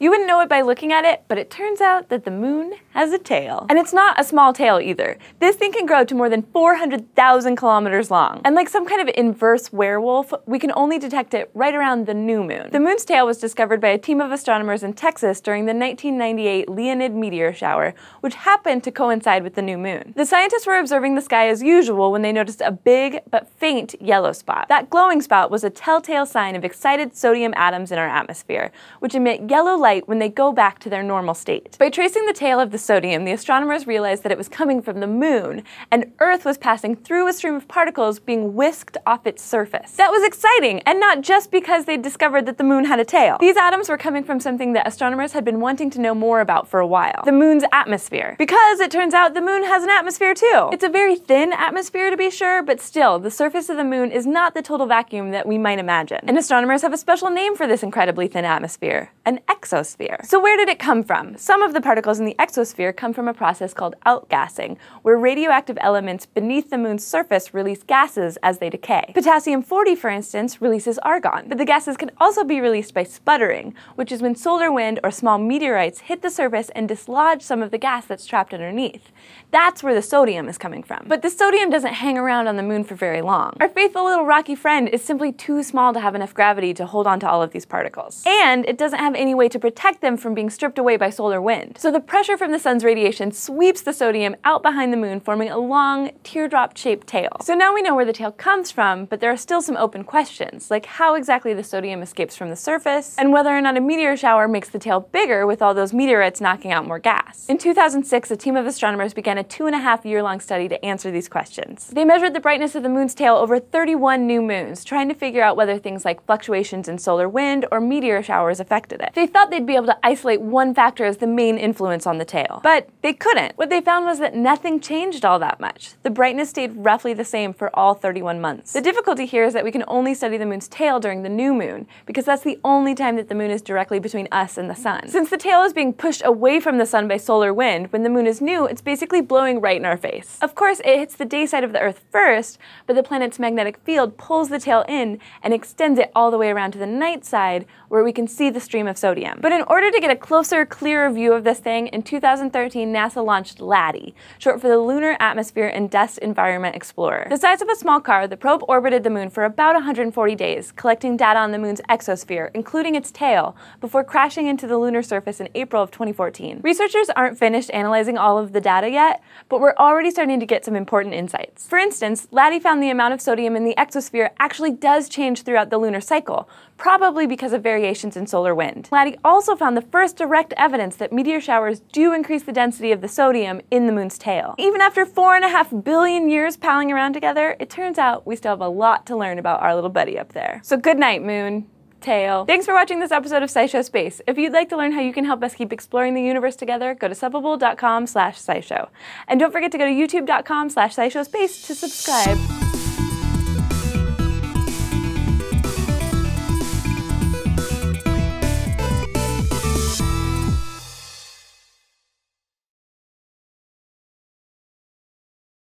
You wouldn't know it by looking at it, but it turns out that the moon has a tail. And it's not a small tail either. This thing can grow to more than 400,000 kilometers long. And like some kind of inverse werewolf, we can only detect it right around the new moon. The moon's tail was discovered by a team of astronomers in Texas during the 1998 Leonid meteor shower, which happened to coincide with the new moon. The scientists were observing the sky as usual when they noticed a big but faint yellow spot. That glowing spot was a telltale sign of excited sodium atoms in our atmosphere, which emit yellow light when they go back to their normal state. By tracing the tail of the sodium, the astronomers realized that it was coming from the moon, and Earth was passing through a stream of particles being whisked off its surface. That was exciting, and not just because they discovered that the moon had a tail. These atoms were coming from something that astronomers had been wanting to know more about for a while: the moon's atmosphere. Because it turns out the moon has an atmosphere too. It's a very thin atmosphere to be sure, but still, the surface of the moon is not the total vacuum that we might imagine. And astronomers have a special name for this incredibly thin atmosphere: an exosphere. So where did it come from? Some of the particles in the exosphere come from a process called outgassing, where radioactive elements beneath the moon's surface release gases as they decay. Potassium-40, for instance, releases argon, but the gases can also be released by sputtering, which is when solar wind or small meteorites hit the surface and dislodge some of the gas that's trapped underneath. That's where the sodium is coming from. But the sodium doesn't hang around on the moon for very long. Our faithful little rocky friend is simply too small to have enough gravity to hold on to all of these particles. And it doesn't have any way to protect them from being stripped away by solar wind. So the pressure from the sun's radiation sweeps the sodium out behind the moon, forming a long, teardrop-shaped tail. So now we know where the tail comes from, but there are still some open questions, like how exactly the sodium escapes from the surface, and whether or not a meteor shower makes the tail bigger with all those meteorites knocking out more gas. In 2006, a team of astronomers began a 2.5-year-long study to answer these questions. They measured the brightness of the moon's tail over 31 new moons, trying to figure out whether things like fluctuations in solar wind or meteor showers affected it. They thought they'd be able to isolate one factor as the main influence on the tail, but they couldn't. What they found was that nothing changed all that much. The brightness stayed roughly the same for all 31 months. The difficulty here is that we can only study the moon's tail during the new moon, because that's the only time that the moon is directly between us and the sun. Since the tail is being pushed away from the sun by solar wind, when the moon is new, it's basically blowing right in our face. Of course, it hits the day side of the Earth first, but the planet's magnetic field pulls the tail in and extends it all the way around to the night side, where we can see the stream of sodium. But in order to get a closer, clearer view of this thing, in 2013 NASA launched LADEE, short for the Lunar Atmosphere and Dust Environment Explorer. The size of a small car, the probe orbited the moon for about 140 days, collecting data on the moon's exosphere, including its tail, before crashing into the lunar surface in April of 2014. Researchers aren't finished analyzing all of the data yet, but we're already starting to get some important insights. For instance, LADEE found the amount of sodium in the exosphere actually does change throughout the lunar cycle, probably because of variations in solar wind. LADEE also found the first direct evidence that meteor showers do increase the density of the sodium in the moon's tail. Even after 4.5 billion years palling around together, it turns out we still have a lot to learn about our little buddy up there. So good night, moon. Tail. Thanks for watching this episode of SciShow Space. If you'd like to learn how you can help us keep exploring the universe together, go to subbable.com/scishow. And don't forget to go to youtube.com/scishowspace to subscribe.